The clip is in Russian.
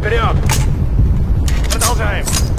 вперед! Продолжаем!